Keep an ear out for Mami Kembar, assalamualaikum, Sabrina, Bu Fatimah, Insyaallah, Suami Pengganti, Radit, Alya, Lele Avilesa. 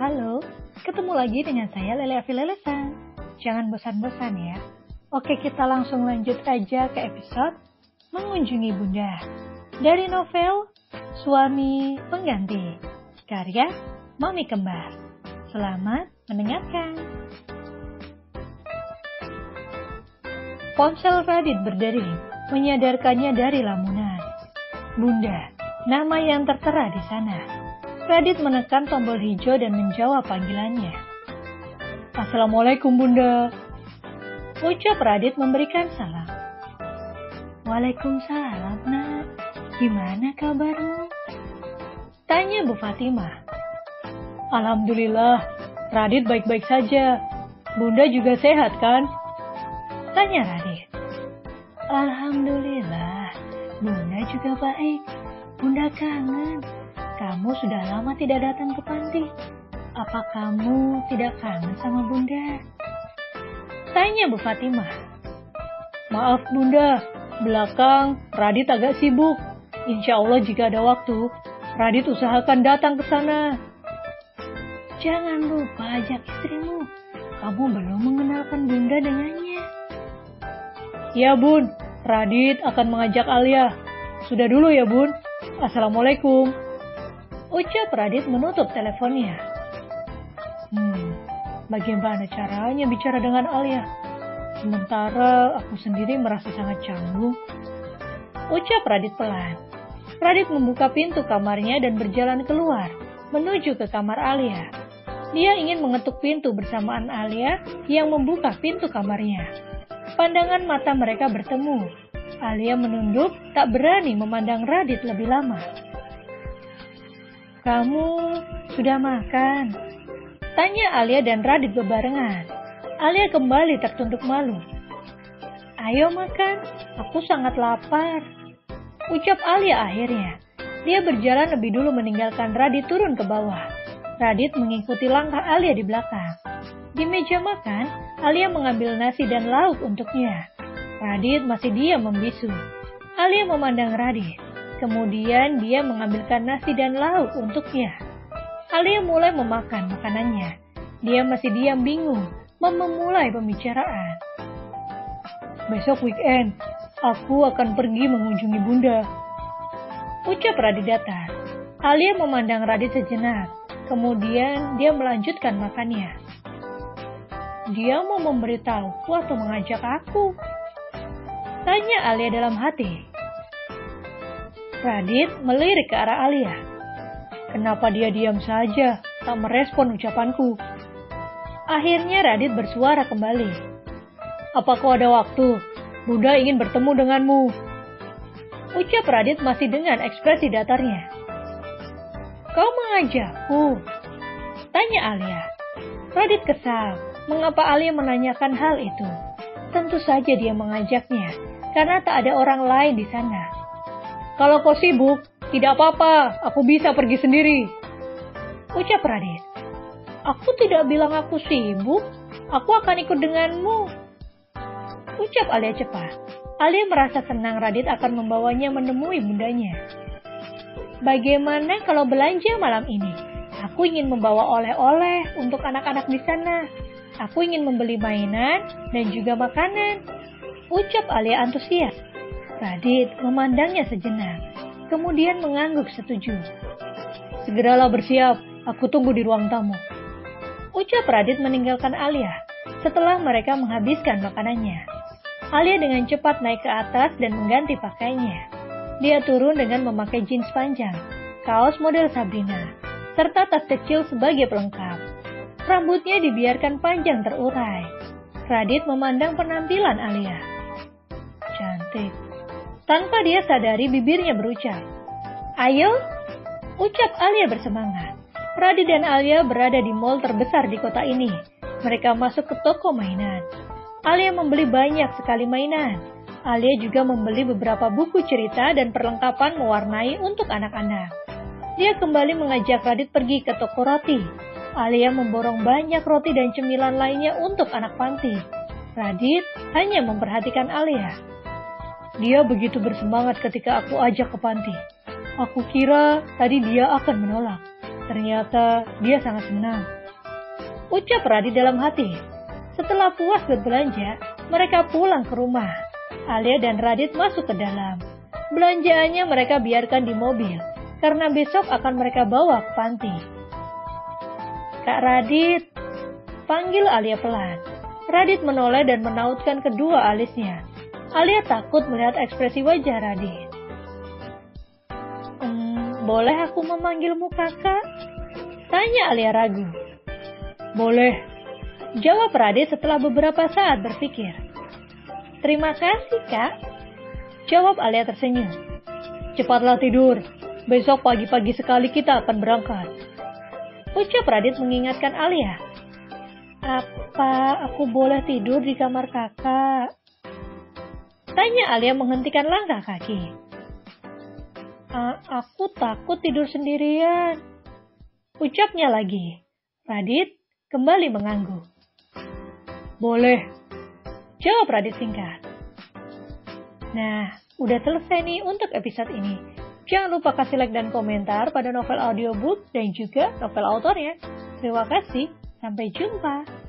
Halo, ketemu lagi dengan saya Lele Avilesa. Jangan bosan-bosan ya. Oke, kita langsung lanjut aja ke episode Mengunjungi Bunda. Dari novel Suami Pengganti, karya Mami Kembar. Selamat mendengarkan. Ponsel Radit berdering, menyadarkannya dari lamunan. Bunda, nama yang tertera di sana. Radit menekan tombol hijau dan menjawab panggilannya. Assalamualaikum Bunda, ucap Radit memberikan salam. Waalaikumsalam Nak, gimana kabarmu? Tanya Bu Fatimah. Alhamdulillah, Radit baik-baik saja. Bunda juga sehat kan? Tanya Radit. Alhamdulillah, Bunda juga baik. Bunda kangen. Kamu sudah lama tidak datang ke panti. Apa kamu tidak kangen sama Bunda? Tanya Bu Fatimah. Maaf Bunda, belakang Radit agak sibuk. Insya Allah jika ada waktu, Radit usahakan datang ke sana. Jangan lupa ajak istrimu. Kamu belum mengenalkan Bunda dengannya. Ya Bun, Radit akan mengajak Alya. Sudah dulu ya Bun. Assalamualaikum. Ucap Radit menutup teleponnya. Bagaimana caranya bicara dengan Alya? Sementara aku sendiri merasa sangat canggung. Ucap Radit pelan. Radit membuka pintu kamarnya dan berjalan keluar, menuju ke kamar Alya. Dia ingin mengetuk pintu bersamaan Alya yang membuka pintu kamarnya. Pandangan mata mereka bertemu. Alya menunduk, tak berani memandang Radit lebih lama. Kamu sudah makan? Tanya Alya dan Radit berbarengan. Alya kembali tertunduk malu. Ayo makan, aku sangat lapar. Ucap Alya akhirnya. Dia berjalan lebih dulu meninggalkan Radit turun ke bawah. Radit mengikuti langkah Alya di belakang. Di meja makan, Alya mengambil nasi dan lauk untuknya. Radit masih diam membisu. Alya memandang Radit. Kemudian dia mengambilkan nasi dan lauk untuknya. Alya mulai memakan makanannya. Dia masih diam bingung, memulai pembicaraan. Besok weekend, aku akan pergi mengunjungi Bunda. Ucap Radit datar. Alya memandang Radit sejenak. Kemudian dia melanjutkan makannya. Dia mau memberitahuku atau mengajak aku? Tanya Alya dalam hati. Radit melirik ke arah Alya. Kenapa dia diam saja, tak merespon ucapanku? Akhirnya Radit bersuara kembali. Apa kau ada waktu? Bunda ingin bertemu denganmu. Ucap Radit masih dengan ekspresi datarnya. Kau mengajakku? Tanya Alya. Radit kesal, mengapa Alya menanyakan hal itu? Tentu saja dia mengajaknya, karena tak ada orang lain di sana. Kalau kau sibuk, tidak apa-apa, aku bisa pergi sendiri. Ucap Radit. Aku tidak bilang aku sibuk, aku akan ikut denganmu. Ucap Alya cepat. Alya merasa senang Radit akan membawanya menemui bundanya. Bagaimana kalau belanja malam ini? Aku ingin membawa oleh-oleh untuk anak-anak di sana. Aku ingin membeli mainan dan juga makanan. Ucap Alya antusias. Radit memandangnya sejenak, kemudian mengangguk setuju. Segeralah bersiap, aku tunggu di ruang tamu. Ucap Radit meninggalkan Alya setelah mereka menghabiskan makanannya. Alya dengan cepat naik ke atas dan mengganti pakaiannya. Dia turun dengan memakai jeans panjang, kaos model Sabrina, serta tas kecil sebagai pelengkap. Rambutnya dibiarkan panjang terurai. Radit memandang penampilan Alya. Cantik. Tanpa dia sadari bibirnya berucap. Ayo, ucap Alya bersemangat. Radit dan Alya berada di mal terbesar di kota ini. Mereka masuk ke toko mainan. Alya membeli banyak sekali mainan. Alya juga membeli beberapa buku cerita dan perlengkapan mewarnai untuk anak-anak. Dia kembali mengajak Radit pergi ke toko roti. Alya memborong banyak roti dan cemilan lainnya untuk anak panti. Radit hanya memperhatikan Alya. Dia begitu bersemangat ketika aku ajak ke panti. Aku kira tadi dia akan menolak. Ternyata dia sangat senang, ucap Radit dalam hati. Setelah puas berbelanja, mereka pulang ke rumah. Alya dan Radit masuk ke dalam. Belanjaannya mereka biarkan di mobil, karena besok akan mereka bawa ke panti. "Kak Radit," panggil Alya pelan. Radit menoleh dan menautkan kedua alisnya. Alya takut melihat ekspresi wajah Radit. "Boleh aku memanggilmu kakak?" tanya Alya ragu. "Boleh," jawab Radit setelah beberapa saat berpikir. "Terima kasih, Kak," jawab Alya tersenyum. "Cepatlah tidur, besok pagi-pagi sekali kita akan berangkat," ucap Radit mengingatkan Alya. "Apa aku boleh tidur di kamar kakak?" tanya Alya menghentikan langkah kaki. Aku takut tidur sendirian," ucapnya lagi. Radit kembali mengangguk. "Boleh," jawab Radit singkat. Nah, udah selesai nih untuk episode ini. Jangan lupa kasih like dan komentar pada novel audiobook dan juga novel autornya. Terima kasih, sampai jumpa.